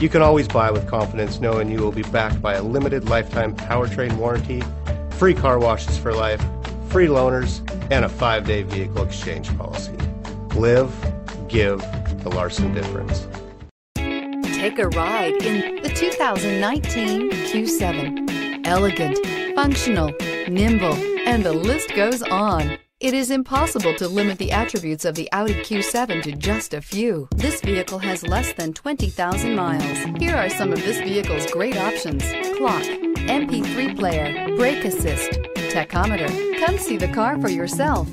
You can always buy with confidence knowing you will be backed by a limited lifetime powertrain warranty, free car washes for life, free loaners, and a 5-day vehicle exchange policy. Live, give the Larson difference. Take a ride in the 2019 Q7. Elegant, functional, nimble, and the list goes on. It is impossible to limit the attributes of the Audi Q7 to just a few. This vehicle has less than 20,000 miles. Here are some of this vehicle's great options: clock, MP3 player, brake assist, tachometer. Come see the car for yourself.